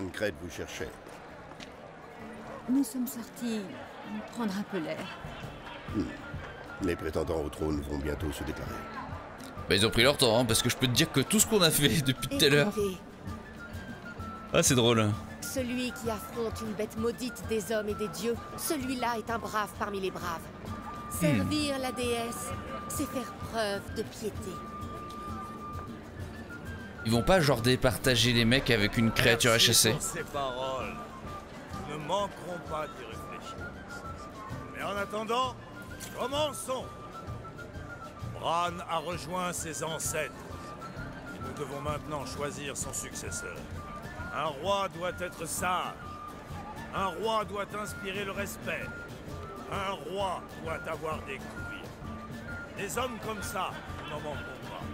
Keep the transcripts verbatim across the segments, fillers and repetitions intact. Hamcrite vous cherchait. Nous sommes sortis prendre un peu l'air. Hmm. Les prétendants au trône vont bientôt se déclarer. Bah, ils ont pris leur temps, hein, parce que je peux te dire que tout ce qu'on a fait depuis tout à l'heure... Ah, c'est drôle. Celui qui affronte une bête maudite des hommes et des dieux, celui-là est un brave parmi les braves. Hmm. Servir la déesse, c'est faire preuve de piété. Ils vont pas genre départager les mecs avec une créature H S C. Ces paroles ne manqueront pas d'y réfléchir. Mais en attendant, commençons. Bran a rejoint ses ancêtres. Et nous devons maintenant choisir son successeur. Un roi doit être sage. Un roi doit inspirer le respect. Un roi doit avoir des couilles. Des hommes comme ça n'en manqueront pas.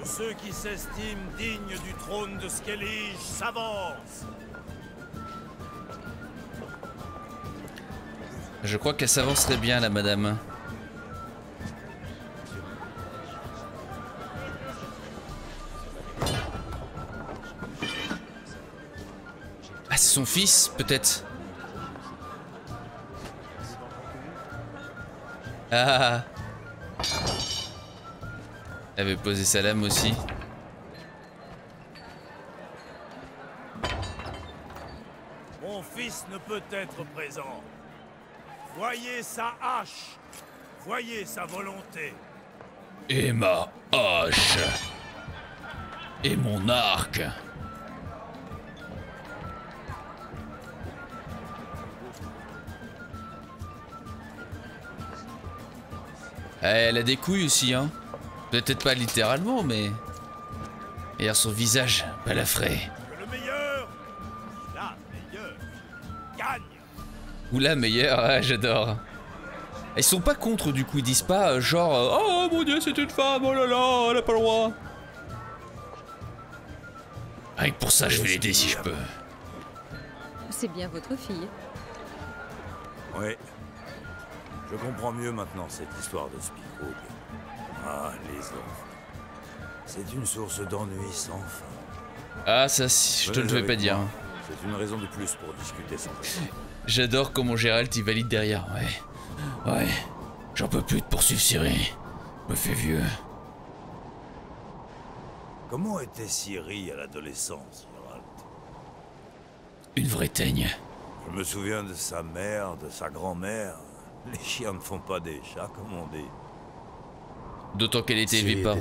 Que ceux qui s'estiment dignes du trône de Skellige s'avancent. Je crois qu'elle s'avancerait bien là, madame. Ah, c'est son fils, peut-être. Ah, elle avait posé sa lame aussi. Mon fils ne peut être présent. Voyez sa hache. Voyez sa volonté. Et ma hache. Et mon arc. Elle a des couilles aussi, hein. Peut-être pas littéralement, mais... Regarde son visage, balafré. Que le meilleur, la meilleure, gagne. Ou la meilleure, ah, j'adore. Ils sont pas contre, du coup, ils disent pas euh, genre... Oh mon dieu, c'est une femme, oh là là, elle a pas le droit. Rien que pour ça, je vais l'aider si je peux. C'est bien votre fille. Ouais. Je comprends mieux maintenant cette histoire de Spiro. Ah, les enfants. C'est une source d'ennui sans fin. Ah, ça, si, je te le vais pas dire. C'est une raison de plus pour discuter sans fin. J'adore comment Geralt, il valide derrière, ouais. Ouais, j'en peux plus de poursuivre Ciri. Me fait vieux. Comment était Ciri à l'adolescence, Geralt? Une vraie teigne. Je me souviens de sa mère, de sa grand-mère. Les chiens ne font pas des chats, comme on dit. D'autant qu'elle était élevée par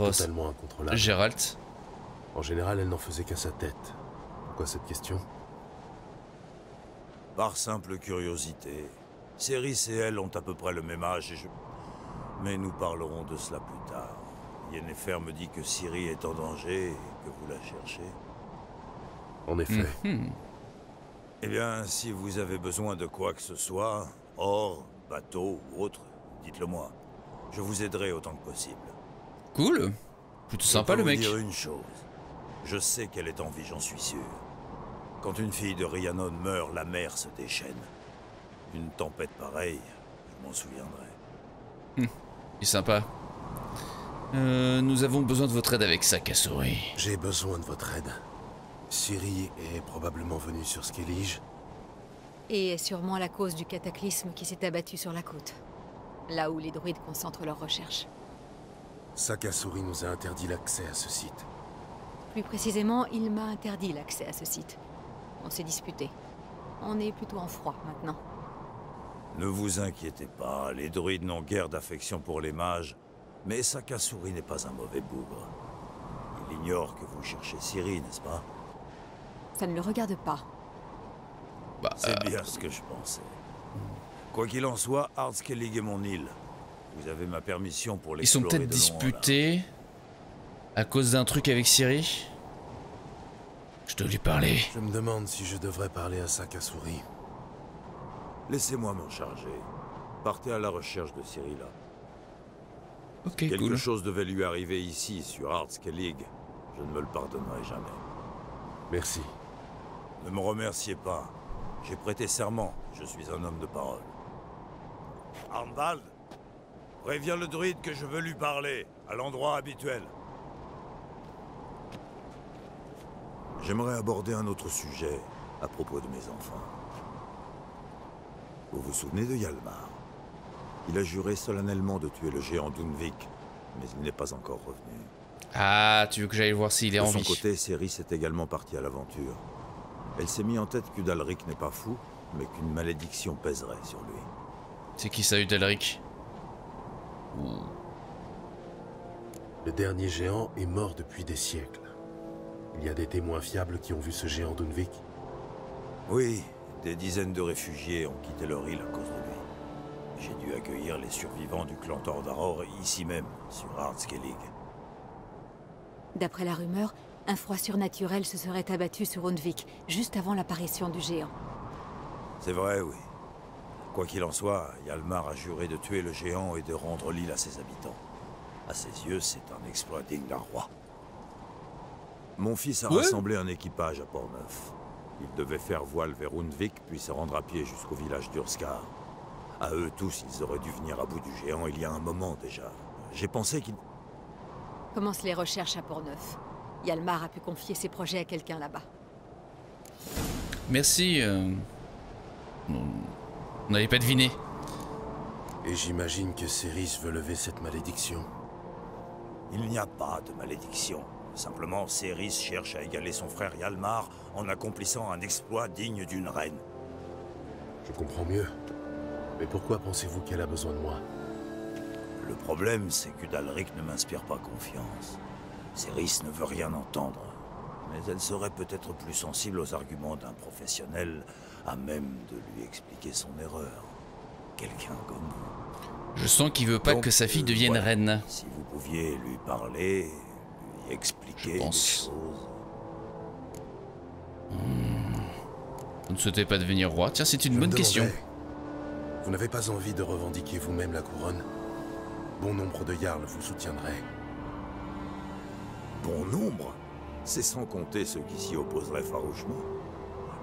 Geralt. En général, elle n'en faisait qu'à sa tête. Pourquoi cette question? Par simple curiosité. Cerys et elle ont à peu près le même âge et je... Mais nous parlerons de cela plus tard. Yennefer me dit que Ciri est en danger et que vous la cherchez. En effet. Mm-hmm. Eh bien, si vous avez besoin de quoi que ce soit, or... bateau ou autre, dites-le moi. Je vous aiderai autant que possible. Cool. Plutôt sympa le mec. Je peux vous dire une chose. Je sais qu'elle est en vie, j'en suis sûr. Quand une fille de Rhiannon meurt, la mer se déchaîne. Une tempête pareille, je m'en souviendrai. Hum, il est sympa. Euh, nous avons besoin de votre aide avec ça, Kassouri. J'ai besoin de votre aide. Ciri est probablement venue sur Skellige. Et est sûrement la cause du cataclysme qui s'est abattu sur la côte, là où les druides concentrent leurs recherches. Sakasuri nous a interdit l'accès à ce site. Plus précisément, il m'a interdit l'accès à ce site. On s'est disputé. On est plutôt en froid maintenant. Ne vous inquiétez pas, les druides n'ont guère d'affection pour les mages, mais Sakasuri n'est pas un mauvais bougre. Il ignore que vous cherchez Ciri, n'est-ce pas? Ça ne le regarde pas. Bah, c'est euh... bien ce que je pensais. Quoi qu'il en soit, Skellige est mon île. Vous avez ma permission pour les. Ils sont peut-être disputés à cause d'un truc avec Ciri. Je dois lui parler. Je me demande si je devrais parler à Sakasuri. Laissez-moi m'en charger. Partez à la recherche de Ciri là. Ok, Quelque cool. chose devait lui arriver ici, sur Skellige. Je ne me le pardonnerai jamais. Merci. Ne me remerciez pas. J'ai prêté serment, je suis un homme de parole. Armbald, préviens le druide que je veux lui parler, à l'endroit habituel. J'aimerais aborder un autre sujet à propos de mes enfants. Vous vous souvenez de Hjalmar? Il a juré solennellement de tuer le géant Dunvik, mais il n'est pas encore revenu. Ah, tu veux que j'aille voir s'il est en vie? De son côté, Cerys est également partie à l'aventure. Elle s'est mise en tête qu'Udalric n'est pas fou, mais qu'une malédiction pèserait sur lui. C'est qui ça, Udalric? Ouh. Le dernier géant est mort depuis des siècles. Il y a des témoins fiables qui ont vu ce géant Dunvik? Oui, des dizaines de réfugiés ont quitté leur île à cause de lui. J'ai dû accueillir les survivants du clan Tordaror ici même, sur Skellige. D'après la rumeur, un froid surnaturel se serait abattu sur Undvik, juste avant l'apparition du géant. C'est vrai, oui. Quoi qu'il en soit, Hjalmar a juré de tuer le géant et de rendre l'île à ses habitants. À ses yeux, c'est un exploit digne d'un roi. Mon fils a oui. rassemblé un équipage à Portneuf. Il devait faire voile vers Undvik, puis se rendre à pied jusqu'au village d'Urskar. À eux tous, ils auraient dû venir à bout du géant il y a un moment déjà. J'ai pensé qu'il... Commence les recherches à Portneuf. Hjalmar a pu confier ses projets à quelqu'un là-bas. Merci. Euh... On n'avait pas deviné. Et j'imagine que Cerys veut lever cette malédiction. Il n'y a pas de malédiction. Simplement, Cerys cherche à égaler son frère Hjalmar en accomplissant un exploit digne d'une reine. Je comprends mieux. Mais pourquoi pensez-vous qu'elle a besoin de moi? Le problème, c'est qu'Udalric ne m'inspire pas confiance. Cerys ne veut rien entendre, mais elle serait peut-être plus sensible aux arguments d'un professionnel à même de lui expliquer son erreur. Quelqu'un comme vous. Je sens qu'il veut pas Donc, que sa fille devienne ouais, reine. Si vous pouviez lui parler, lui expliquer des choses. Hmm. Vous ne souhaitez pas devenir roi? Tiens, c'est une Je bonne question. Vous n'avez pas envie de revendiquer vous-même la couronne? Bon nombre de Jarls vous soutiendraient. Bon nombre? C'est sans compter ceux qui s'y opposeraient farouchement.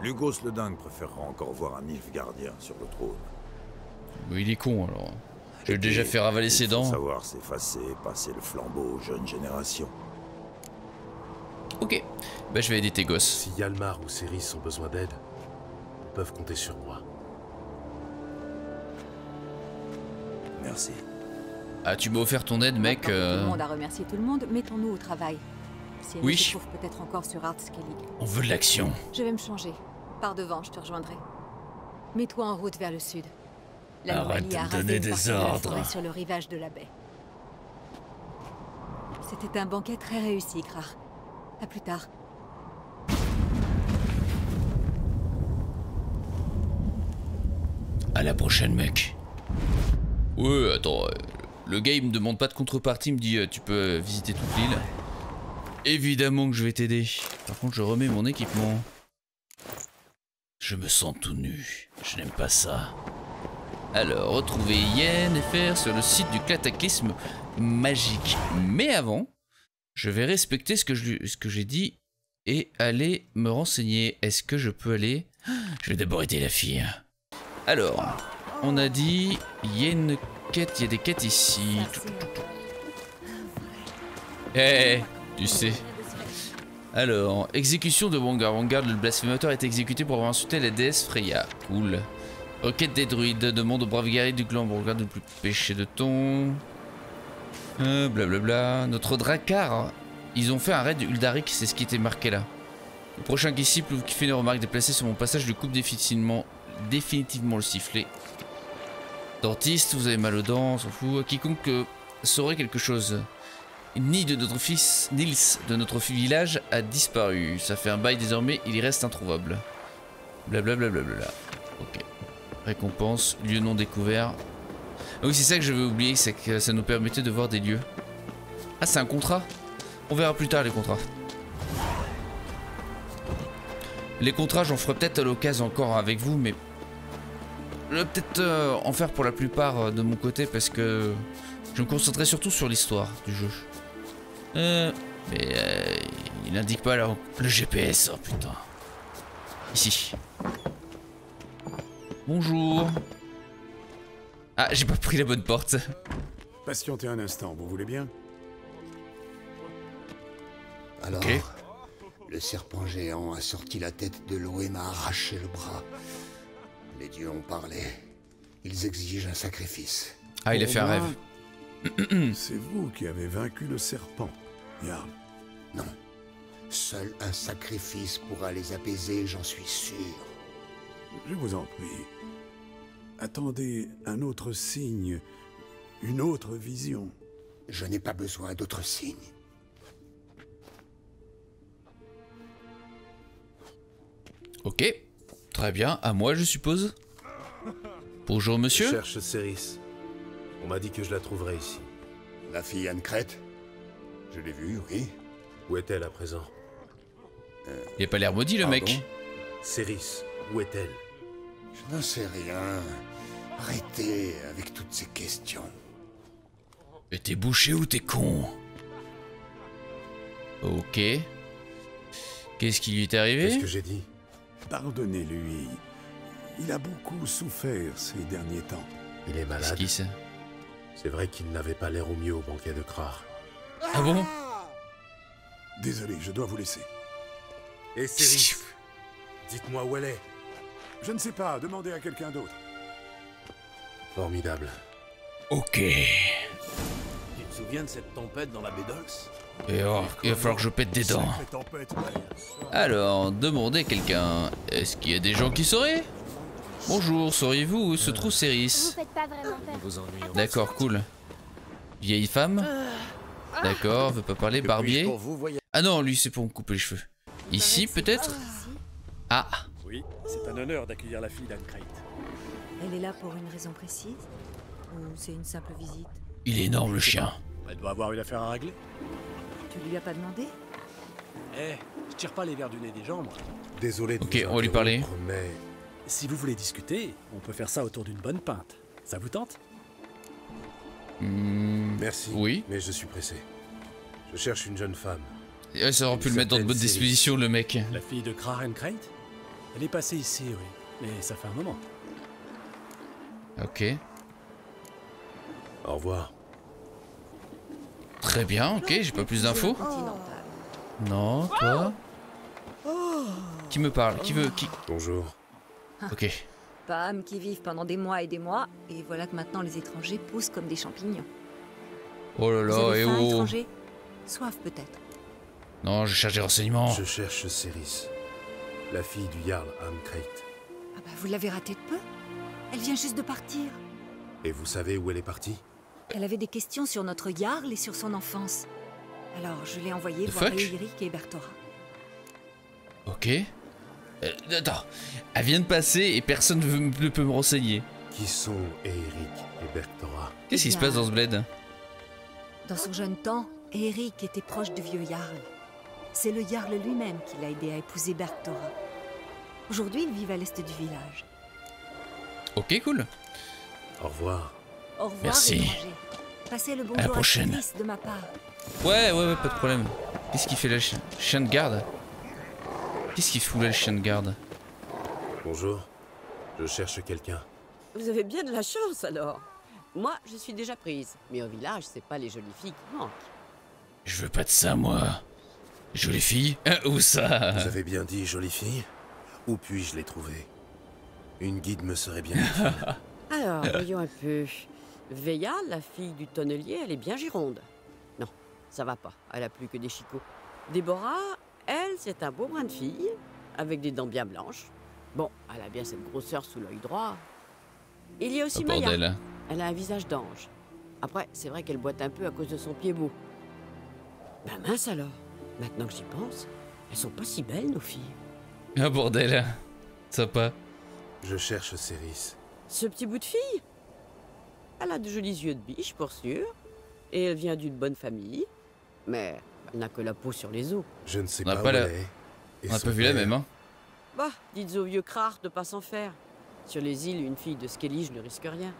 Lugos le dingue préférera encore voir un Nilf gardien sur le trône. Mais il est con alors. J'ai déjà fait ravaler ses dents. Il faut savoir s'effacer et passer le flambeau aux jeunes générations. Ok, bah je vais aider tes gosses. Si Hjalmar ou Cerys ont besoin d'aide, ils peuvent compter sur moi. Merci. Ah, tu m'as offert ton aide, mec. Euh... Tout le monde a remercié tout le monde, mettons-nous au travail. Ciri oui. se trouve peut-être encore sur Skellige. On veut de l'action. Je vais me changer. Par devant, je te rejoindrai. Mets-toi en route vers le sud. La Arrête de me donner des ordres. De sur le rivage de la baie. C'était un banquet très réussi, Craite. À plus tard. À la prochaine, mec. Ouais, attends. Le gars il me demande pas de contrepartie, il me dit tu peux visiter toute l'île. Évidemment que je vais t'aider. Par contre je remets mon équipement. Je me sens tout nu, je n'aime pas ça. Alors retrouver Yennefer sur le site du cataclysme magique. Mais avant, je vais respecter ce que je, ce que j'ai dit et aller me renseigner. Est-ce que je peux aller? Je vais d'abord aider la fille. Alors, on a dit Yennefer. Il y a des quêtes ici. Eh, hey, tu sais. Alors, exécution de Bwongar. Bwongar, le blasphémateur, est exécuté pour avoir insulté la déesse Freya. Cool. Requête des druides. Demande aux braves guerriers du clan Bwongar de ne plus pécher de thon. Euh, blablabla. Notre drakkar, ils ont fait un raid Udalric, c'est ce qui était marqué là. Le prochain disciple qui fait une remarque déplacée sur mon passage lui coupe définitivement, définitivement le sifflet. Dentiste, vous avez mal aux dents, on s'en fout. Quiconque euh, saurait quelque chose. Ni de notre fils, Nils, de notre village, a disparu. Ça fait un bail désormais, il reste introuvable. Blablabla. Bla bla bla bla. Ok. Récompense, lieu non découvert. Ah oui, c'est ça que j'avais oublié, c'est que ça nous permettait de voir des lieux. Ah, c'est un contrat? On verra plus tard les contrats. Les contrats, j'en ferai peut-être à l'occasion encore avec vous, mais... Je vais peut-être euh, en faire pour la plupart euh, de mon côté parce que je me concentrais surtout sur l'histoire du jeu. Euh, mais euh, il n'indique pas alors le G P S, oh putain. Ici. Bonjour. Ah, j'ai pas pris la bonne porte. Patientez un instant, vous voulez bien? Alors, okay. Le le serpent géant a sorti la tête de l'eau et m'a arraché le bras. Les dieux ont parlé. Ils exigent un sacrifice. Ah, il a fait un rêve. C'est vous qui avez vaincu le serpent, Yarn. Non. Seul un sacrifice pourra les apaiser, j'en suis sûr. Je vous en prie. Attendez un autre signe, une autre vision. Je n'ai pas besoin d'autres signes. Ok. Très bien. À moi, je suppose. Bonjour, monsieur. Je cherche Cerys. On m'a dit que je la trouverais ici. La fille Hamcrite? Je l'ai vue, oui. Où est-elle à présent? euh, Il n'a pas l'air maudit, le pardon mec. Cerys, où est-elle? Je n'en sais rien. Arrêtez avec toutes ces questions. Mais t'es bouché ou t'es con? Ok. Qu'est-ce qui lui est arrivé? Qu'est-ce que j'ai dit? Pardonnez-lui. Il a beaucoup souffert ces derniers temps. Il est malade. C'est vrai qu'il n'avait pas l'air au mieux au banquet de Crar. Ah bon? Désolé, je dois vous laisser. Et Cerys, dites-moi où elle est. Je ne sais pas, demandez à quelqu'un d'autre. Formidable. Ok. Tu te souviens de cette tempête dans la baie d'Ox? Et or, il va falloir que je pète des dents. Alors, demandez à quelqu'un. Est-ce qu'il y a des gens qui sauraient? Bonjour, sauriez-vous où se trouve Cerys? D'accord, cool. Vieille femme? D'accord, veut pas parler, barbier? Ah non, lui c'est pour me couper les cheveux. Ici peut-être? Ah. Oui, c'est un honneur d'accueillir la fille d'Hamcrite. Elle est là pour une raison précise? Ou c'est une simple visite? Il est énorme, le chien. Elle doit avoir une affaire à régler. Tu lui as pas demandé? Eh, je tire pas les verres du nez des gens, moi. Désolé de vous interrompre. Ok, on va lui parler. Mais si vous voulez discuter, on peut faire ça autour d'une bonne pinte. Ça vous tente? mmh, Merci. Oui. Mais je suis pressé. Je cherche une jeune femme. Et ça aurait pu le mettre dans de bonnes dispositions, le mec. La fille de Craite? Elle est passée ici, oui. Mais ça fait un moment. Ok. Au revoir. Très bien, ok, j'ai pas plus d'infos. Non, toi. Qui me parle? Qui veut? Qui? Bonjour. Ok. Pas âme qui vivent pendant des mois et des mois, et voilà que maintenant les étrangers poussent comme des champignons. Oh là là, et oh. Soif peut-être. Non, je cherche des renseignements. Je cherche Cerys, la fille du Jarl Hamcrite. Ah bah vous l'avez ratée de peu. Elle vient juste de partir. Et vous savez où elle est partie? Elle avait des questions sur notre Jarl et sur son enfance. Alors je l'ai envoyée voir Eirik et Berthora. Ok. Euh, attends, elle vient de passer et personne ne peut me renseigner. Qui sont Eirik et Berthora? Qu'est-ce qui se passe dans ce bled? Dans son jeune temps, Eirik était proche du vieux Jarl. C'est le Jarl lui-même qui l'a aidé à épouser Berthora. Aujourd'hui, ils vivent à l'est du village. Ok, cool. Au revoir. Au revoir. Merci. Passez le bonjour à la prochaine. À de ma part. Ouais, ouais, ouais, pas de problème. Qu'est-ce qu'il fait là, ch chien de garde? Qu'est-ce qu'il fout là, le chien de garde? Bonjour, je cherche quelqu'un. Vous avez bien de la chance alors. Moi, je suis déjà prise, mais au village, c'est pas les jolies filles qui manquent. Je veux pas de ça, moi. Jolies filles? Où ça? Vous avez bien dit jolies filles? Où puis-je les trouver? Une guide me serait bien utile. Alors, voyons un peu. Veya, la fille du tonnelier, elle est bien gironde. Non, ça va pas, elle a plus que des chicots. Déborah, elle, c'est un beau brin de fille, avec des dents bien blanches. Bon, elle a bien cette grosseur sous l'œil droit. Il y a aussi oh, Maya. Bordel. Elle a un visage d'ange. Après, c'est vrai qu'elle boite un peu à cause de son pied beau. Bah mince alors, maintenant que j'y pense, elles sont pas si belles, nos filles. Ah oh, bordel, sympa. Je cherche Cerys. Ce petit bout de fille? Elle a de jolis yeux de biche, pour sûr, et elle vient d'une bonne famille, mais elle n'a que la peau sur les os. Je ne sais pas où elle est. On n'a pas vu la même, hein. Bah, dites au vieux Crar de pas s'en faire. Sur les îles, une fille de Skellige ne risque rien.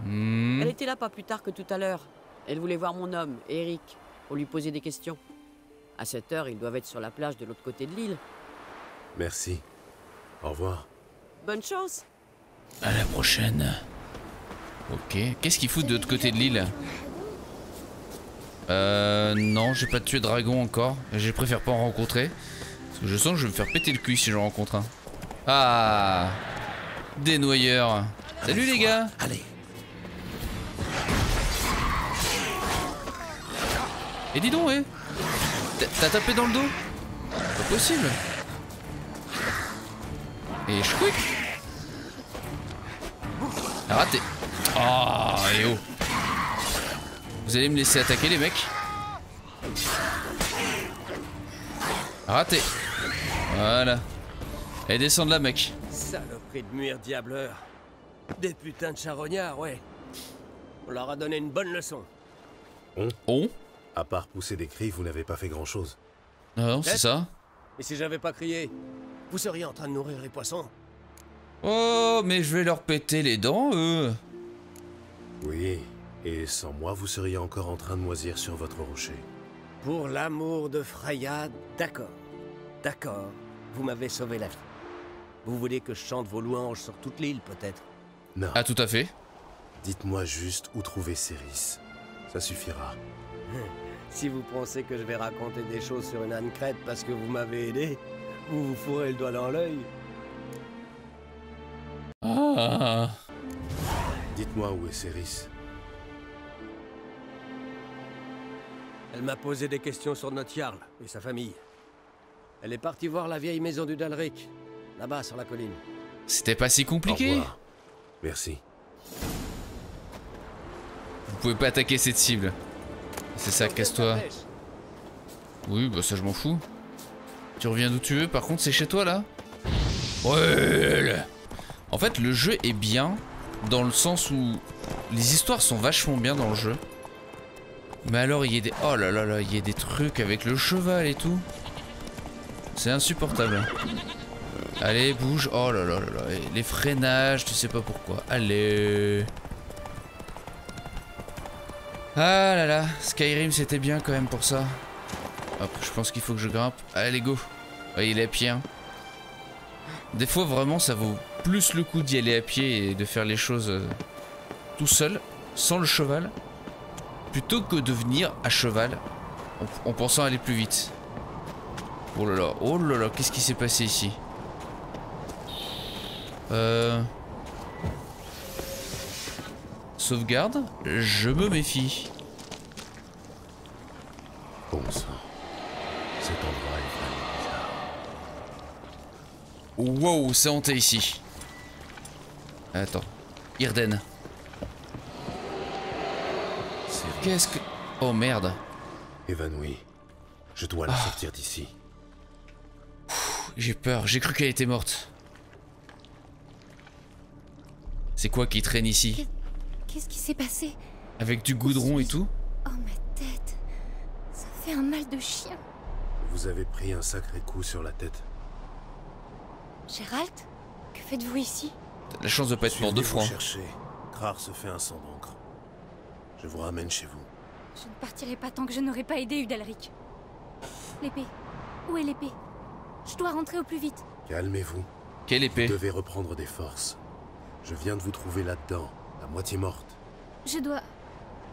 Mmh. Elle était là pas plus tard que tout à l'heure. Elle voulait voir mon homme, Eirik, pour lui poser des questions. À cette heure, ils doivent être sur la plage de l'autre côté de l'île. Merci. Au revoir. Bonne chance. À la prochaine. Ok, qu'est-ce qu'il fout de l'autre côté de l'île? Euh, non, j'ai pas tué dragon encore. Je préfère pas en rencontrer. Parce que je sens que je vais me faire péter le cul si j'en rencontre un. Ah, des noyeurs. Salut les gars. Allez. Et dis donc, eh. T'as tapé dans le dos? C'est pas possible. Et je quick. Raté. Ah, et oh. Vous allez me laisser attaquer les mecs? Raté. Voilà. Et descend de là, mec. Saloperie de murs diableurs. Des putains de charognards, ouais. On leur a donné une bonne leçon. On On À part pousser des cris, vous n'avez pas fait grand-chose. Non, c'est ça. Et si j'avais pas crié, vous seriez en train de nourrir les poissons. Oh, mais je vais leur péter les dents, eux. Oui, et sans moi, vous seriez encore en train de moisir sur votre rocher. Pour l'amour de Freya, d'accord. D'accord, vous m'avez sauvé la vie. Vous voulez que je chante vos louanges sur toute l'île, peut-être? Non. Ah, tout à fait. Dites-moi juste où trouver Cerys. Ça suffira. Si vous pensez que je vais raconter des choses sur une Hamcrite parce que vous m'avez aidé, vous vous fourrez le doigt dans l'œil. Ah. Dites-moi où est Cerys. Elle m'a posé des questions sur notre Jarl et sa famille. Elle est partie voir la vieille maison du Udalric, là-bas sur la colline. C'était pas si compliqué. Au revoir. Merci. Vous pouvez pas attaquer cette cible. C'est ça, casse-toi. Oui, bah ça je m'en fous. Tu reviens d'où tu veux, par contre c'est chez toi là. Ouais. En fait le jeu est bien dans le sens où les histoires sont vachement bien dans le jeu. Mais alors il y a des... Oh là là là, il y a des trucs avec le cheval et tout. C'est insupportable. Allez, bouge. Oh là là là là. Les freinages, tu sais pas pourquoi. Allez. Ah là là, Skyrim c'était bien quand même pour ça. Hop, je pense qu'il faut que je grimpe. Allez go. Ouais, il est à pied hein. Des fois vraiment ça vaut plus le coup d'y aller à pied et de faire les choses euh, tout seul, sans le cheval, plutôt que de venir à cheval en, en pensant aller plus vite. Oh là là, oh là là, qu'est-ce qui s'est passé ici? Euh... Sauvegarde, je me méfie. Bon sang. Cet endroit est vraiment bizarre. Wow, c'est hanté ici. Attends. Irden. Qu'est-ce que... Oh merde. Évanouie. Je dois la ah. sortir d'ici. J'ai peur, j'ai cru qu'elle était morte. C'est quoi qui traîne ici? Qu'est-ce qui s'est passé? Avec du goudron et tout? Oh ma tête, ça fait un mal de chien. Vous avez pris un sacré coup sur la tête. Geralt, que faites-vous ici? La chance de pas être mort de froid. Crar se fait un sang d'encre. Je vous ramène chez vous. Je ne partirai pas tant que je n'aurai pas aidé Udalric. L'épée, où est l'épée? Je dois rentrer au plus vite. Calmez-vous. Quelle épée? Vous devez reprendre des forces. Je viens de vous trouver là-dedans. À moitié morte. Je dois...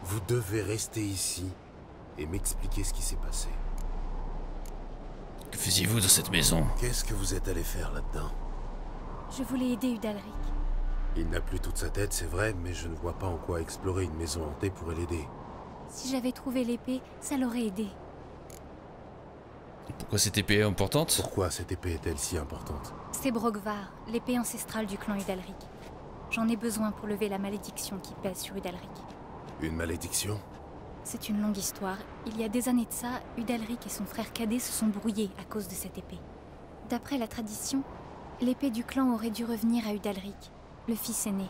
Vous devez rester ici et m'expliquer ce qui s'est passé. Que faisiez-vous dans cette maison? Qu'est-ce que vous êtes allé faire là-dedans? Je voulais aider Udalric. Il n'a plus toute sa tête, c'est vrai, mais je ne vois pas en quoi explorer une maison hantée pourrait l'aider. Si j'avais trouvé l'épée, ça l'aurait aidé. Pourquoi cette épée est importante? Pourquoi cette épée est-elle si importante? C'est Brokvar, l'épée ancestrale du clan Udalric. J'en ai besoin pour lever la malédiction qui pèse sur Udalric. Une malédiction? C'est une longue histoire. Il y a des années de ça, Udalric et son frère cadet se sont brouillés à cause de cette épée. D'après la tradition, l'épée du clan aurait dû revenir à Udalric, le fils aîné.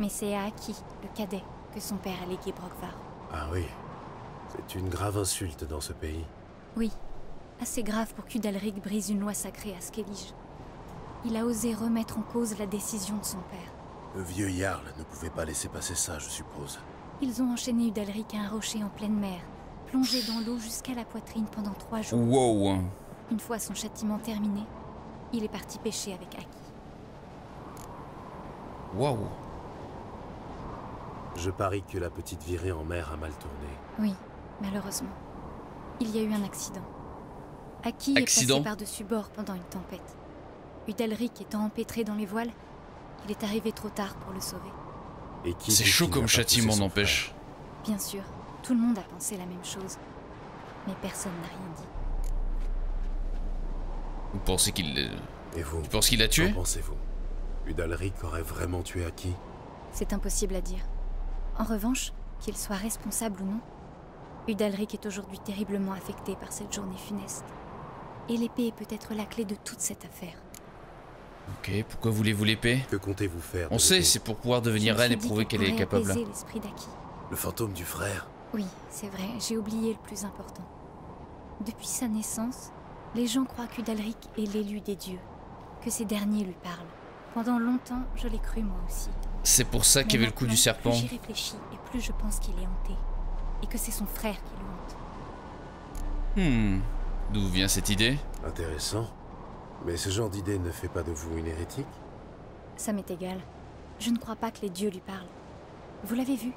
Mais c'est à Aki, le cadet, que son père a légué Brokvar. Ah oui, c'est une grave insulte dans ce pays. Oui, assez grave pour qu'Udalric brise une loi sacrée à Skellige. Il a osé remettre en cause la décision de son père. Le vieux Jarl ne pouvait pas laisser passer ça, je suppose. Ils ont enchaîné Udalric à un rocher en pleine mer, plongé dans l'eau jusqu'à la poitrine pendant trois jours. Wow. Une fois son châtiment terminé, il est parti pêcher avec Aki. Wow. Je parie que la petite virée en mer a mal tourné. Oui, Malheureusement, il y a eu un accident. Aki est passé par-dessus bord pendant une tempête. Udalric étant empêtré dans les voiles, il est arrivé trop tard pour le sauver. C'est chaud comme châtiment, n'empêche. Bien sûr, tout le monde a pensé la même chose. Mais personne n'a rien dit. Vous pensez qu'il... Et vous, tu penses qu'il l'a tué? Qu'en pensez-vous? Udalric aurait vraiment tué Aki? C'est impossible à dire. En revanche, qu'il soit responsable ou non, Udalric est aujourd'hui terriblement affecté par cette journée funeste. Et l'épée est peut-être la clé de toute cette affaire. Ok, pourquoi voulez-vous l'épée? Que comptez-vous faire? On sait, c'est pour pouvoir devenir reine et prouver qu'elle est capable. L'esprit d'Aki. Le fantôme du frère? Oui, c'est vrai, j'ai oublié le plus important. Depuis sa naissance, les gens croient qu'Udalric est l'élu des dieux, que ces derniers lui parlent. Pendant longtemps, je l'ai cru moi aussi. C'est pour ça qu'il y avait le coup du serpent. Plus j'y réfléchis et plus je pense qu'il est hanté. Et que c'est son frère qui le hante. Hmm. D'où vient cette idée? Intéressant. Mais ce genre d'idée ne fait pas de vous une hérétique? Ça m'est égal. Je ne crois pas que les dieux lui parlent. Vous l'avez vu?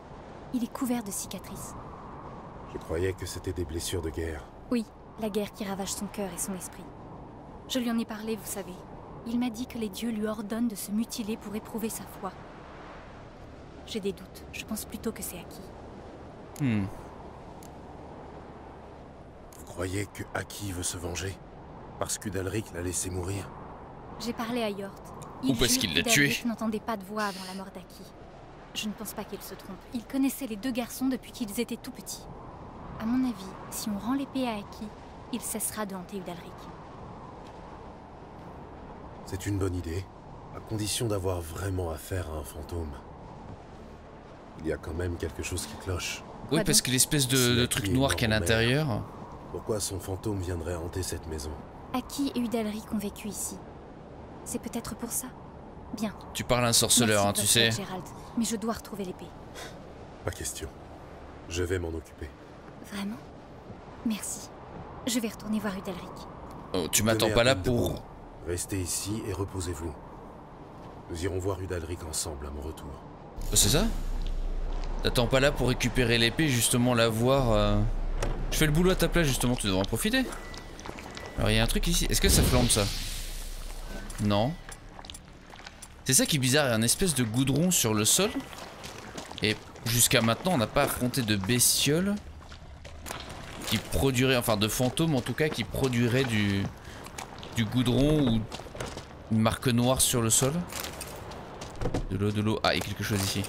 Il est couvert de cicatrices. Je croyais que c'était des blessures de guerre. Oui, la guerre qui ravage son cœur et son esprit. Je lui en ai parlé, vous savez. Il m'a dit que les dieux lui ordonnent de se mutiler pour éprouver sa foi. J'ai des doutes. Je pense plutôt que c'est Aki. Hmm. Vous croyez que Aki veut se venger? Parce qu'Udalric l'a laissé mourir? J'ai parlé à Yort. Ou parce qu'il l'a tué? Je n'entendais pas de voix avant la mort d'Aki. Je ne pense pas qu'il se trompe. Il connaissait les deux garçons depuis qu'ils étaient tout petits. À mon avis, si on rend l'épée à Aki, il cessera de hanter Udalric. C'est une bonne idée, à condition d'avoir vraiment affaire à un fantôme. Il y a quand même quelque chose qui cloche. Oui, parce que l'espèce de, de truc noir qu'il y a à l'intérieur... Pourquoi son fantôme viendrait hanter cette maison? Aki et Udalric ont vécu ici. C'est peut-être pour ça. Bien. Tu parles à un sorceleur, hein, tu sais. Geralt, mais je dois retrouver l'épée. Pas question. Je vais m'en occuper. Vraiment? Merci. Je vais retourner voir Udalric. Oh, tu m'attends pas là pour... Restez ici et reposez-vous. Nous irons voir Udalric ensemble à mon retour. Oh, c'est ça? T'attends pas là pour récupérer l'épée, justement la voir. Euh... Je fais le boulot à ta place, justement, tu devrais en profiter. Alors il y a un truc ici. Est-ce que ça flambe ça? Non. C'est ça qui est bizarre, il y a une espèce de goudron sur le sol. Et jusqu'à maintenant, on n'a pas affronté de bestioles qui produiraient, enfin de fantômes en tout cas, qui produiraient du, du goudron ou une marque noire sur le sol. De l'eau, de l'eau. Ah, il y a quelque chose ici.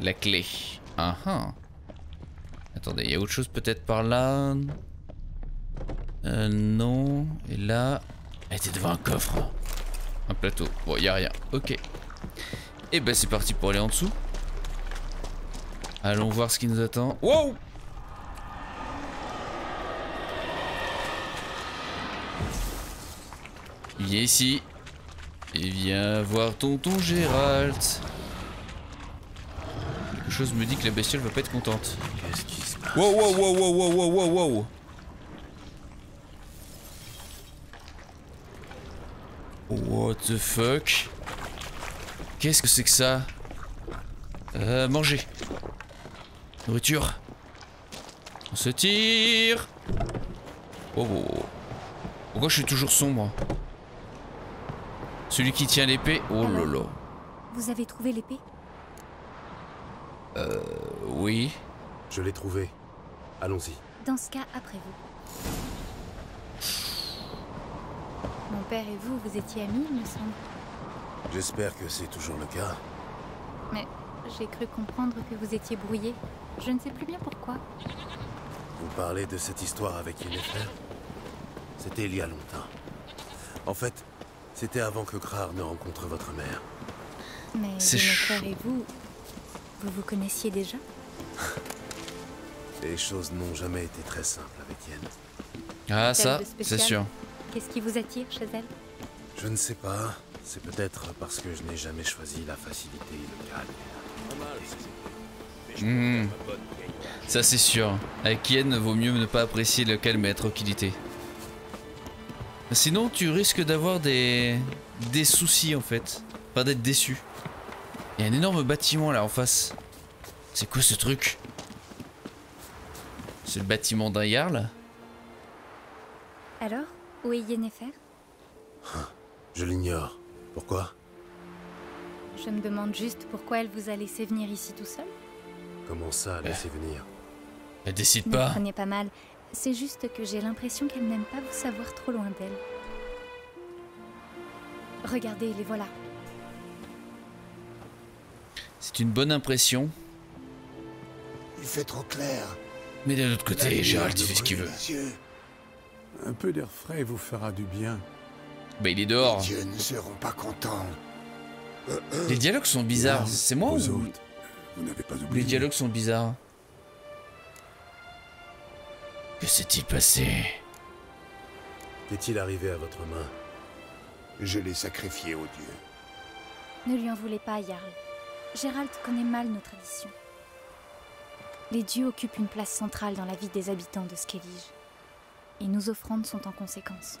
La clé. Ah ah. Attendez, il y a autre chose peut-être par là. Euh, non. Et là. Elle était devant un coffre. Un plateau. Bon, il n'y a rien. Ok. Et ben, c'est parti pour aller en dessous. Allons voir ce qui nous attend. Wow! Viens ici. Et viens voir tonton Geralt. Chose me dit que la bestiole va pas être contente. Qu'est-ce qui se passe? Wow, wow, wow, wow, wow, wow, wow. What the fuck? Qu'est-ce que c'est que ça? Euh, manger. Nourriture. On se tire. Wow, wow, wow. Pourquoi je suis toujours sombre? Celui qui tient l'épée. Oh lolo. Vous avez trouvé l'épée? Euh... Oui. Je l'ai trouvé. Allons-y. Dans ce cas, après vous. Mon père et vous, vous étiez amis, il me semble. J'espère que c'est toujours le cas. Mais j'ai cru comprendre que vous étiez brouillés. Je ne sais plus bien pourquoi. Vous parlez de cette histoire avec Yennefer? C'était il y a longtemps. En fait, c'était avant que Crar ne rencontre votre mère. Mais Yennefer et vous... Vous vous connaissiez déjà? Les choses n'ont jamais été très simples avec Yen. Ah ça, c'est sûr. Qu'est-ce qui vous attire chez elle? Je ne sais pas. C'est peut-être parce que je n'ai jamais choisi la facilité et le calme. Mmh. Ça c'est sûr. Avec Yen, vaut mieux ne pas apprécier le calme et la tranquillité. Sinon, tu risques d'avoir des... des soucis en fait. Pas d'être déçu. Il y a un énorme bâtiment là en face. C'est quoi ce truc? C'est le bâtiment d'un Jarl. Alors, où est Yennefer? Je l'ignore. Pourquoi? Je me demande juste pourquoi elle vous a laissé venir ici tout seul. Comment ça, laisser euh. venir? Elle décide pas. Prenez pas mal. C'est juste que j'ai l'impression qu'elle n'aime pas vous savoir trop loin d'elle. Regardez, les voilà. C'est une bonne impression. Il fait trop clair. Mais de l'autre côté, Geralt fait ce qu'il veut. Un peu d'air frais vous fera du bien. Bah il est dehors. Les dieux ne seront pas contents. Les dialogues sont bizarres. C'est moi ou autres, vous n'avez pas oublié. Les dialogues sont bizarres. Que s'est-il passé? Qu'est-il arrivé à votre main? Je l'ai sacrifié aux dieux. Ne lui en voulez pas, Jarl. Geralt connaît mal nos traditions. Les dieux occupent une place centrale dans la vie des habitants de Skellige. Et nos offrandes sont en conséquence.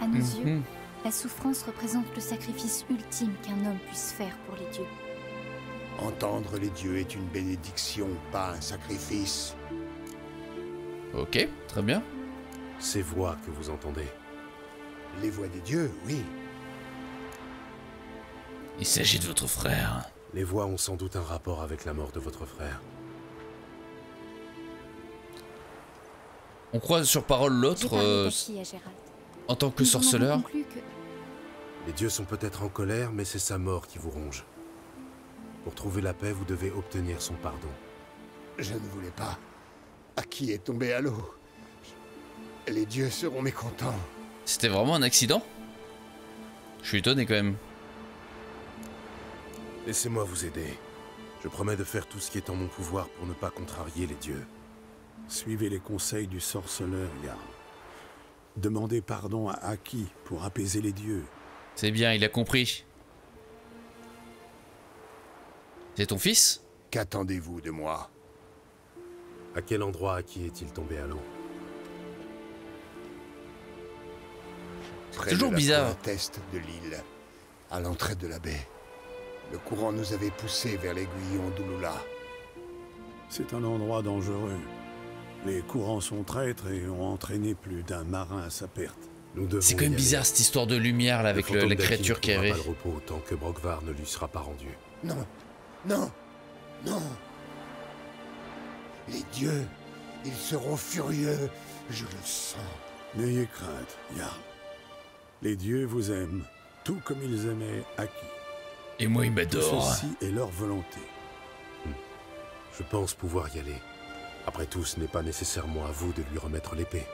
À nos mm-hmm. yeux, la souffrance représente le sacrifice ultime qu'un homme puisse faire pour les dieux. Entendre les dieux est une bénédiction, pas un sacrifice. Ok, très bien. Ces voix que vous entendez. Les voix des dieux, oui. Il s'agit de votre frère. Les voix ont sans doute un rapport avec la mort de votre frère. On croise sur parole l'autre euh, en tant que sorceleur. Que... Les dieux sont peut-être en colère, mais c'est sa mort qui vous ronge. Pour trouver la paix, vous devez obtenir son pardon. Je ne voulais pas. Aki est tombé à l'eau. Les dieux seront mécontents. C'était vraiment un accident? Je suis étonné quand même. Laissez-moi vous aider. Je promets de faire tout ce qui est en mon pouvoir pour ne pas contrarier les dieux. Suivez les conseils du sorceleur, Jarl. Demandez pardon à Aki pour apaiser les dieux. C'est bien, il a compris. C'est ton fils? Qu'attendez-vous de moi? À quel endroit Aki est-il tombé à l'eau? C'est toujours bizarre. À l'est de l'île, à l'entrée de la baie. Le courant nous avait poussé vers l'aiguillon d'Ulula. C'est un endroit dangereux. Les courants sont traîtres et ont entraîné plus d'un marin à sa perte. C'est quand même bizarre cette histoire de lumière là avec le, la créature qui avait. Le repos tant que Brokvar ne lui sera pas rendu. Non, non, non. Les dieux, ils seront furieux, je le sens. N'ayez crainte, Yarl. Les dieux vous aiment, tout comme ils aimaient Aki. Et moi, ils m'adorent. Ceci est leur volonté. Je pense pouvoir y aller. Après tout, ce n'est pas nécessairement à vous de lui remettre l'épée.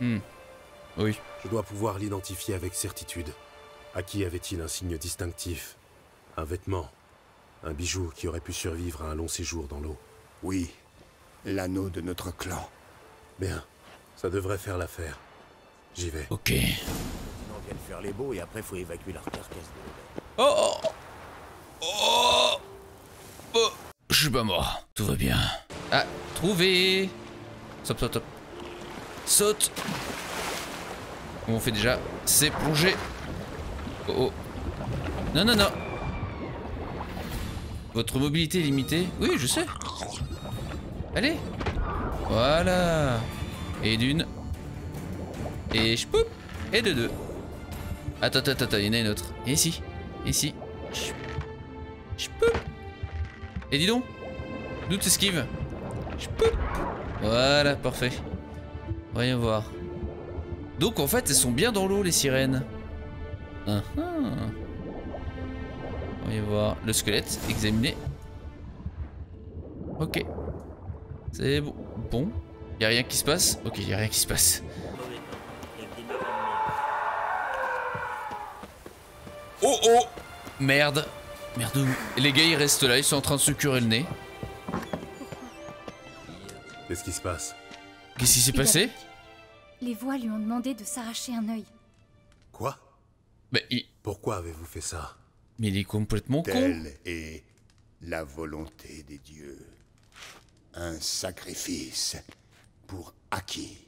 Hmm. Oui. Je dois pouvoir l'identifier avec certitude. À qui avait-il un signe distinctif? Un vêtement? Un bijou qui aurait pu survivre à un long séjour dans l'eau? Oui. L'anneau de notre clan. Bien. Ça devrait faire l'affaire. J'y vais. Ok. On vient de faire les beaux et après faut évacuer leur carcasse. Oh oh oh oh. Je suis pas mort, tout va bien. Ah, trouvé. Stop, stop, stop. Saute. Comment on fait déjà? C'est plongé. Oh, oh. Non, non, non. Votre mobilité est limitée. Oui, je sais. Allez. Voilà. Et d'une. Et je poupe. Et de deux. Attends, attends, attends, il y en a une autre. Et ici. Et ici. Je poupe. Et dis donc, d'où t'esquives? Voilà, parfait. Voyons voir. Donc en fait, elles sont bien dans l'eau, les sirènes. Uh-huh. Voyons voir. Le squelette, examiné. Ok. C'est bon. Bon. Y'a rien qui se passe? Ok, y'a rien qui se passe. Oh oh! Merde! Merde, les gars ils restent là, ils sont en train de se curer le nez. Qu'est-ce qui se passe? Qu'est-ce qui s'est passé? Les voix lui ont demandé de s'arracher un œil. Quoi? Mais il... Pourquoi avez-vous fait ça? Mais il est complètement con. Telle est la volonté des dieux. Un sacrifice pour Aki.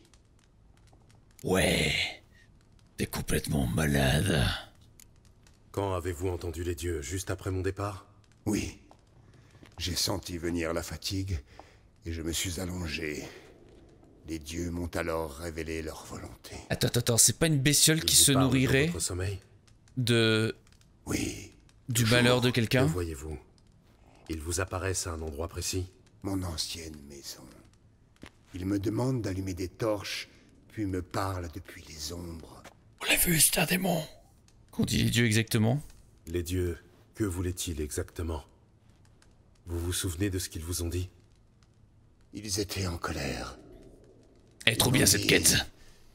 Ouais, t'es complètement malade. Quand avez-vous entendu les dieux? Juste après mon départ? Oui. J'ai senti venir la fatigue et je me suis allongé. Les dieux m'ont alors révélé leur volonté. Attends, attends, c'est pas une bestiole qui se nourrirait de... Oui. Du malheur de quelqu'un? Voyez-vous, ils vous apparaissent à un endroit précis. Mon ancienne maison. Ils me demandent d'allumer des torches, puis me parlent depuis les ombres. On l'a vu, c'est un démon. Qu'ont dit les dieux exactement? Les dieux, que voulaient-ils exactement? Vous vous souvenez de ce qu'ils vous ont dit? Ils étaient en colère. Elle est trop bien cette quête.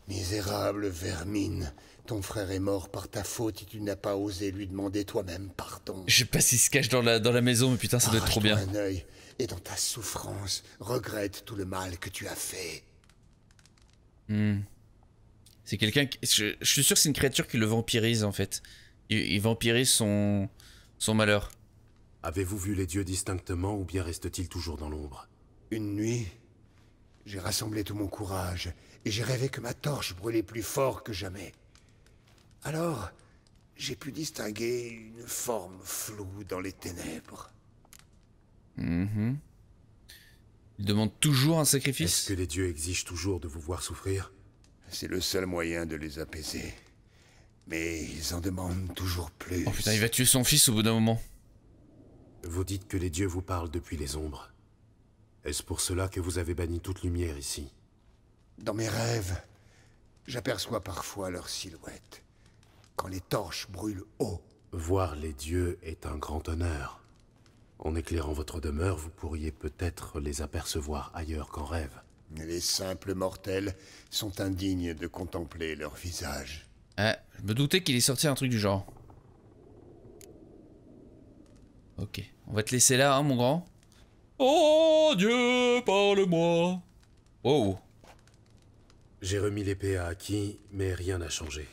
Misérable vermine, ton frère est mort par ta faute et tu n'as pas osé lui demander toi-même pardon. Je sais pas s'il se cache dans la, dans la maison, mais putain, ça doit être trop bien. Un œil et dans ta souffrance, regrette tout le mal que tu as fait. Hmm. C'est quelqu'un qui... Je, je suis sûr que c'est une créature qui le vampirise en fait. Il, il vampirise son, son malheur. Avez-vous vu les dieux distinctement ou bien reste-t-il toujours dans l'ombre? Une nuit, j'ai rassemblé tout mon courage et j'ai rêvé que ma torche brûlait plus fort que jamais. Alors, j'ai pu distinguer une forme floue dans les ténèbres. Mmh. Il demande toujours un sacrifice? Est-ce que les dieux exigent toujours de vous voir souffrir? C'est le seul moyen de les apaiser. Mais ils en demandent toujours plus. Oh putain, il va tuer son fils au bout d'un moment. Vous dites que les dieux vous parlent depuis les ombres. Est-ce pour cela que vous avez banni toute lumière ici? Dans mes rêves, j'aperçois parfois leurs silhouettes, quand les torches brûlent haut. Voir les dieux est un grand honneur. En éclairant votre demeure, vous pourriez peut-être les apercevoir ailleurs qu'en rêve. Les simples mortels sont indignes de contempler leur visage. Ah, je me doutais qu'il est sorti un truc du genre. Ok, on va te laisser là, hein, mon grand. Oh Dieu, parle-moi. Oh. J'ai remis l'épée à Aki, mais rien n'a changé.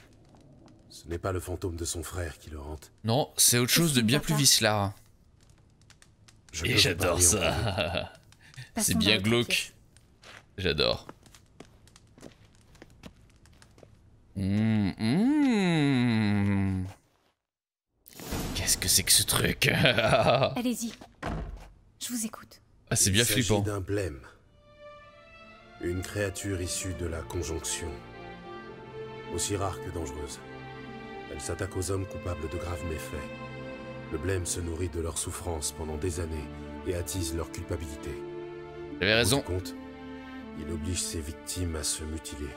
Ce n'est pas le fantôme de son frère qui le hante. Non, c'est autre chose de bien plus vicelard. Et j'adore ça. C'est bien glauque. J'adore. Mmh, mmh. Qu'est-ce que c'est que ce truc? Allez-y, je vous écoute. Ah, c'est bien flippant. Il s'agit d'un blême. Une créature issue de la conjonction, aussi rare que dangereuse. Elle s'attaque aux hommes coupables de graves méfaits. Le blême se nourrit de leur souffrance pendant des années et attise leur culpabilité. J'avais raison. Compte, il oblige ses victimes à se mutiler.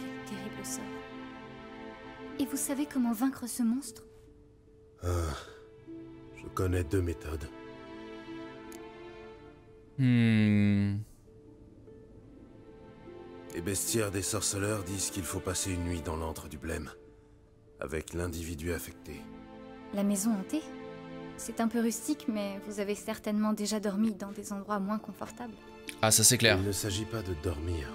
Quel terrible sort. Et vous savez comment vaincre ce monstre? Ah, je connais deux méthodes. Hmm... Les bestiaires des sorceleurs disent qu'il faut passer une nuit dans l'antre du blême, avec l'individu affecté. La maison hantée? C'est un peu rustique, mais vous avez certainement déjà dormi dans des endroits moins confortables. Ah, ça c'est clair. Il ne s'agit pas de dormir.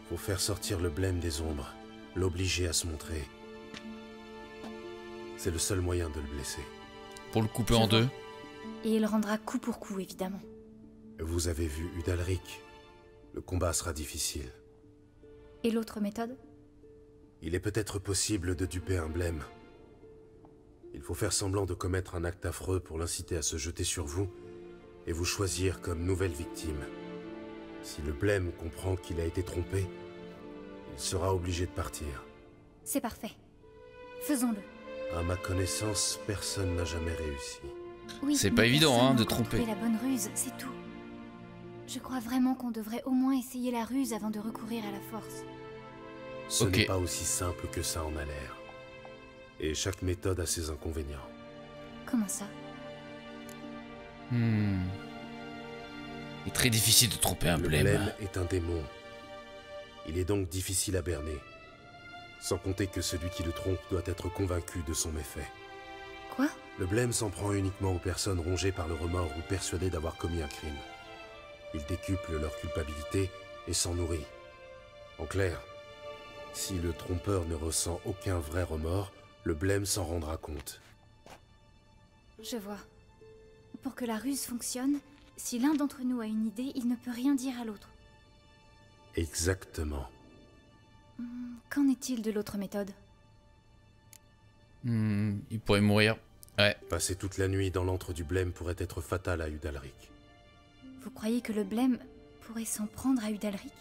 Il faut faire sortir le blême des ombres, l'obliger à se montrer. C'est le seul moyen de le blesser. Pour le couper en deux. Et il rendra coup pour coup, évidemment. Vous avez vu Udalric. Le combat sera difficile. Et l'autre méthode? Il est peut-être possible de duper un blême. Il faut faire semblant de commettre un acte affreux pour l'inciter à se jeter sur vous et vous choisir comme nouvelle victime. Si le blême comprend qu'il a été trompé, il sera obligé de partir. C'est parfait. Faisons-le. À ma connaissance, personne n'a jamais réussi. Oui, c'est pas évident hein, de tromper. La bonne ruse, c'est tout. Je crois vraiment qu'on devrait au moins essayer la ruse avant de recourir à la force. Ce okay. n'est pas aussi simple que ça en a l'air. Et chaque méthode a ses inconvénients. Comment ça? Hmm. Il est très difficile de tromper un blême. Le blême est un démon. Il est donc difficile à berner. Sans compter que celui qui le trompe doit être convaincu de son méfait. Quoi? Le blême s'en prend uniquement aux personnes rongées par le remords ou persuadées d'avoir commis un crime. Il décuple leur culpabilité et s'en nourrit. En clair, si le trompeur ne ressent aucun vrai remords, le blême s'en rendra compte. Je vois. Pour que la ruse fonctionne, si l'un d'entre nous a une idée, il ne peut rien dire à l'autre. Exactement. Qu'en est-il de l'autre méthode? Hmm, il pourrait mourir. Ouais. Passer toute la nuit dans l'antre du blême pourrait être fatal à Udalric. Vous croyez que le blême pourrait s'en prendre à Udalric?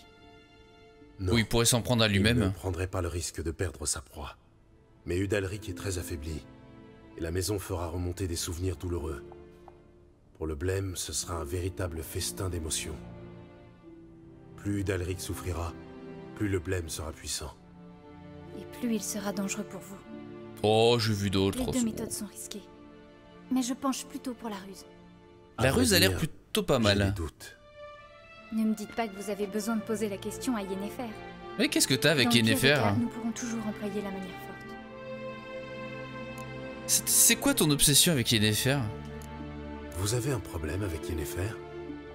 Non. Oui, il pourrait s'en prendre à lui-même. Il ne prendrait pas le risque de perdre sa proie. Mais Udalric est très affaibli, et la maison fera remonter des souvenirs douloureux. Pour le blême, ce sera un véritable festin d'émotions. Plus Udalric souffrira, plus le blême sera puissant. Et plus il sera dangereux pour vous. Oh, j'ai vu d'autres. Les deux méthodes sont risquées. Mais je penche plutôt pour la ruse. La ruse a l'air plutôt pas mal. J'ai des doutes. Ne me dites pas que vous avez besoin de poser la question à Yennefer. Mais qu'est-ce que t'as avec Yennefer? Nous pourrons toujours employer la manière forte. C'est quoi ton obsession avec Yennefer? Vous avez un problème avec Yennefer?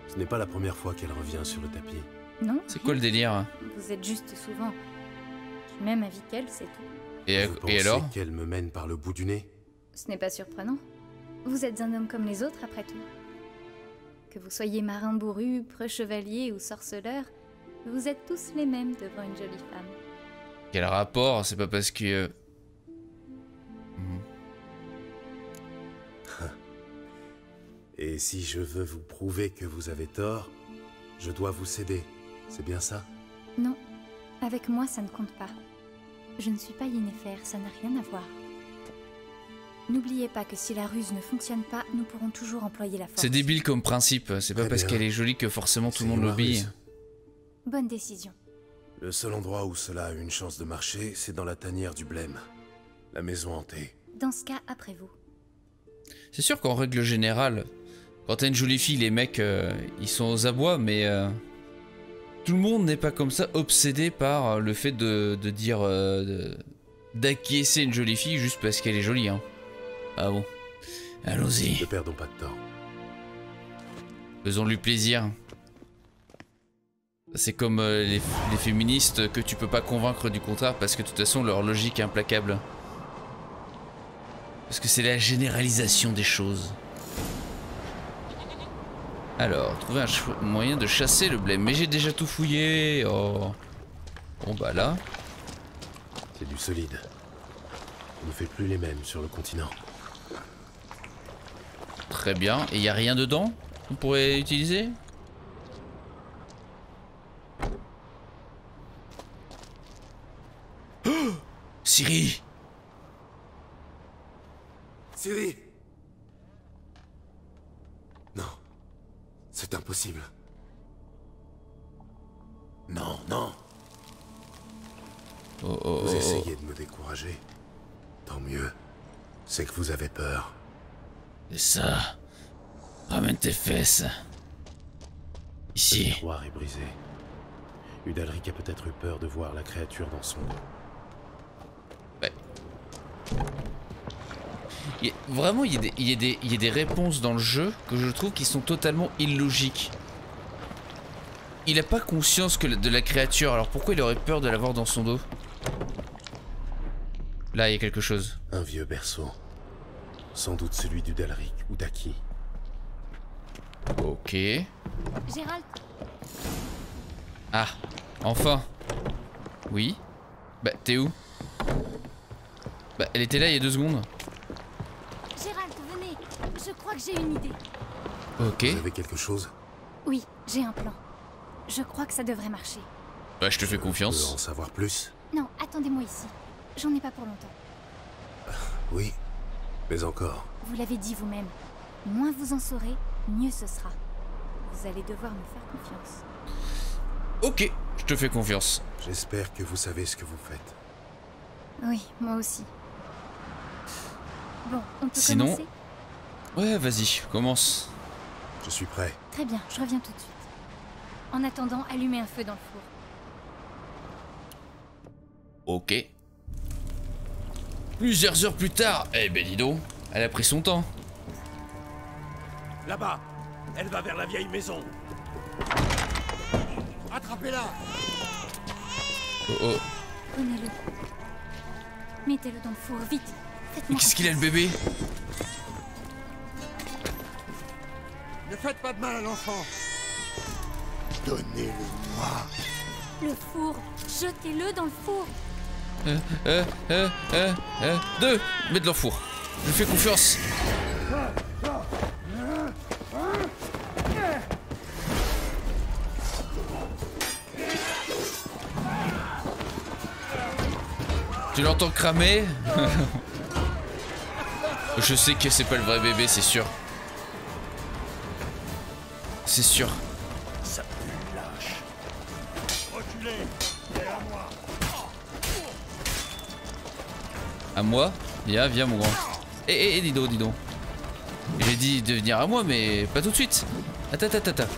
Ce n'est pas la première fois qu'elle revient sur le tapis. Non. C'est quoi le délire? Vous êtes juste souvent. Je m'aime avec elle, c'est tout. Et, vous et alors qu'elle me mène par le bout du nez? Ce n'est pas surprenant. Vous êtes un homme comme les autres, après tout. Que vous soyez marin bourru, preux chevalier ou sorceleur, vous êtes tous les mêmes devant une jolie femme. Quel rapport? C'est pas parce que... Mmh. Et si je veux vous prouver que vous avez tort, je dois vous céder, c'est bien ça? Non, avec moi ça ne compte pas. Je ne suis pas Yennefer, ça n'a rien à voir. N'oubliez pas que si la ruse ne fonctionne pas, nous pourrons toujours employer la force. C'est débile comme principe, c'est pas parce qu'elle est jolie que forcément tout le monde l'obéit. Bonne décision. Le seul endroit où cela a une chance de marcher, c'est dans la tanière du blême. La maison hantée. Dans ce cas, après vous. C'est sûr qu'en règle générale, quand t'as une jolie fille, les mecs, euh, ils sont aux abois, mais... Euh... Tout le monde n'est pas comme ça obsédé par le fait de, de dire euh, d'acquiescer une jolie fille juste parce qu'elle est jolie. Hein. Ah bon. Allons-y. Ne perdons pas de temps. Faisons-lui plaisir. C'est comme euh, les, les féministes que tu peux pas convaincre du contraire parce que de toute façon leur logique est implacable. Parce que c'est la généralisation des choses. Alors, trouver un moyen de chasser le blême. Mais j'ai déjà tout fouillé. Oh. Bon bah là. C'est du solide. On ne fait plus les mêmes sur le continent. Très bien. Et il n'y a rien dedans qu'on pourrait utiliser? Oh Ciri Ciri C'est impossible. Non, non. Oh, oh, vous essayez de me décourager. Tant mieux. C'est que vous avez peur. C'est ça. Ramène tes fesses. Ici. Le miroir est brisé. Udalric a peut-être eu peur de voir la créature dans son dos. Ouais. Il y a, vraiment, il y, a des, il, y a des, il y a des réponses dans le jeu que je trouve qui sont totalement illogiques. Il n'a pas conscience que de la créature, alors pourquoi il aurait peur de l'avoir dans son dos? Là, il y a quelque chose. Un vieux berceau. Sans doute celui d'Udalric ou d'Aki. Ok. Geralt. Ah, enfin. Oui. Bah, t'es où? Bah, elle était là il y a deux secondes. J'ai une idée. Ok. Vous avez quelque chose? Oui, j'ai un plan. Je crois que ça devrait marcher. Bah, je te fais confiance. Peux en savoir plus? Non, attendez-moi ici. J'en ai pas pour longtemps. Euh, oui, mais encore. Vous l'avez dit vous-même. Moins vous en saurez, mieux ce sera. Vous allez devoir me faire confiance. Ok, je te fais confiance. J'espère que vous savez ce que vous faites. Oui, moi aussi. Bon, on peut Sinon... commencer. Ouais, vas-y, commence. Je suis prêt. Très bien, je reviens tout de suite. En attendant, allumez un feu dans le four. Ok. Plusieurs heures plus tard, eh ben dis donc, elle a pris son temps. Là-bas, elle va vers la vieille maison. Attrapez-la. Oh oh. Prenez-le. Mettez-le dans le four, vite. Mais qu'est-ce qu'il a le bébé? Ne faites pas de mal à l'enfant. Donnez-le-moi. Le four. Jetez-le dans le four. Euh, euh, euh, euh, euh, deux. Mets-le dans le four. Je lui fais confiance. Tu l'entends cramer. Je sais que c'est pas le vrai bébé, c'est sûr. C'est sûr. Ça pue, lâche. Reculez, derrière moi. À moi? Viens, viens mon grand. Eh, eh, eh, dis donc, dis donc. J'ai dit de venir à moi, mais pas tout de suite. Attends, attends, attends.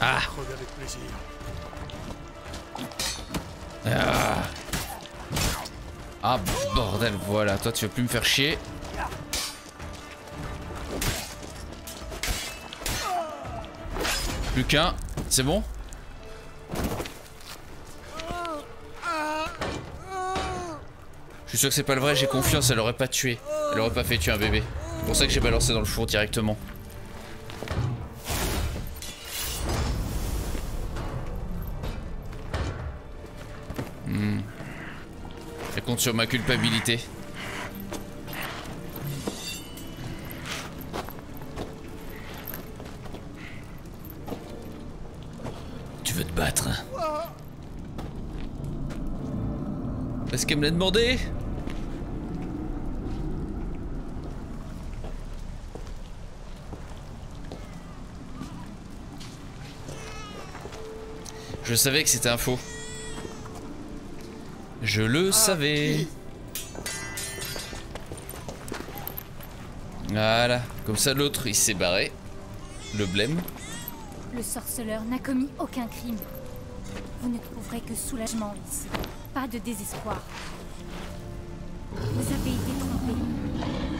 Ah. Ah. Ah bordel, voilà, toi tu veux plus me faire chier. Plus qu'un, c'est bon. Je suis sûr que c'est pas le vrai, j'ai confiance, elle aurait pas tué. Elle aurait pas fait tuer un bébé. C'est pour ça que j'ai balancé dans le four directement. Hmm. Elle compte sur ma culpabilité. Tu veux te battre? Est-ce qu'elle me l'a demandé? Je savais que c'était un faux. Je le savais. Voilà, comme ça l'autre il s'est barré. Le blême. Le sorceleur n'a commis aucun crime. Vous ne trouverez que soulagement ici. Pas de désespoir. Vous avez été trompé.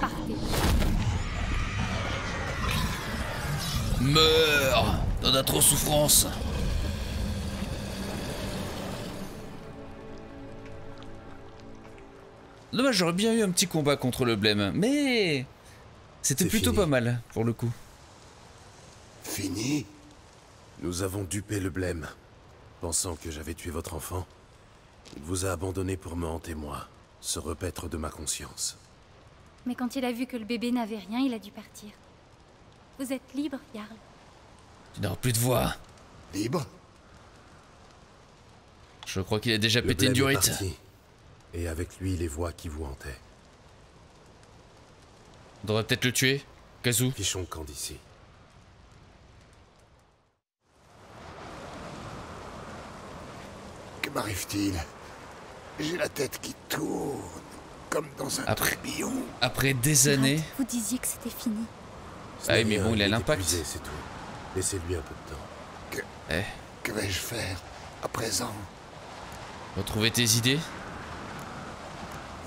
Partez. Meurs dans notre souffrance. Dommage, j'aurais bien eu un petit combat contre le blême, mais c'était plutôt fini. Pas mal pour le coup. Fini. Nous avons dupé le blême, pensant que j'avais tué votre enfant. Il vous a abandonné pour me hanter moi, se repaître de ma conscience. Mais quand il a vu que le bébé n'avait rien, il a dû partir. Vous êtes libre, Jarl. Tu n'auras plus de voix. Libre? Je crois qu'il a déjà le pété une durite. Et avec lui, les voix qui vous hantaient. On devrait peut-être le tuer, Kazoo. Fichons le camp d'ici. Que m'arrive-t-il? J'ai la tête qui tourne, comme dans un après, tourbillon. Après des années... Vous disiez que c'était fini. Ah mais bon, il a l'impact. C'est tout. Laissez-lui un peu de temps. Que, eh. que vais-je faire, à présent? Retrouver tes idées?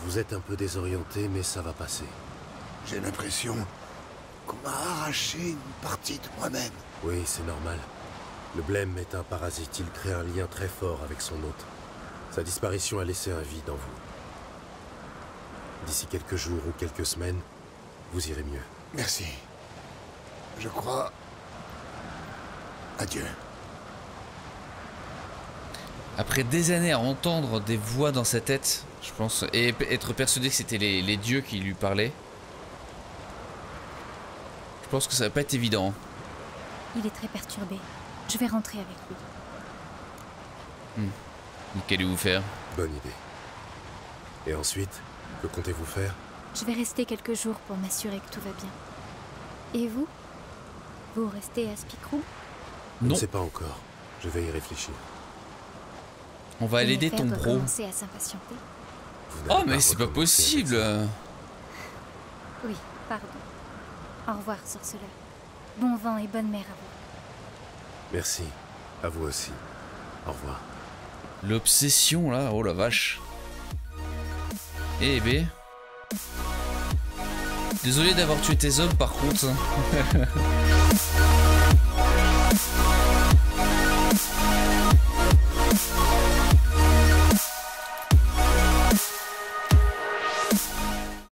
Vous êtes un peu désorienté, mais ça va passer. J'ai l'impression qu'on m'a arraché une partie de moi-même. Oui, c'est normal. Le blême est un parasite, il crée un lien très fort avec son hôte. Sa disparition a laissé un vide en vous. D'ici quelques jours ou quelques semaines, vous irez mieux. Merci. Je crois... Adieu. Après des années à entendre des voix dans sa tête, je pense, et être persuadé que c'était les, les dieux qui lui parlaient, je pense que ça va pas être évident. Il est très perturbé. Je vais rentrer avec lui. Hmm. Qu'allez-vous faire? Bonne idée. Et ensuite, que comptez-vous faire? Je vais rester quelques jours pour m'assurer que tout va bien. Et vous? Vous restez à Spiro? Non. Je ne sais pas encore. Je vais y réfléchir. On va aller aider ton bro. Oh mais c'est pas possible. Oui, pardon. Au revoir, sorceleur. Bon vent et bonne mer à vous. Merci, à vous aussi. Au revoir. L'obsession là, oh la vache. Eh bé. Désolé d'avoir tué tes hommes par contre.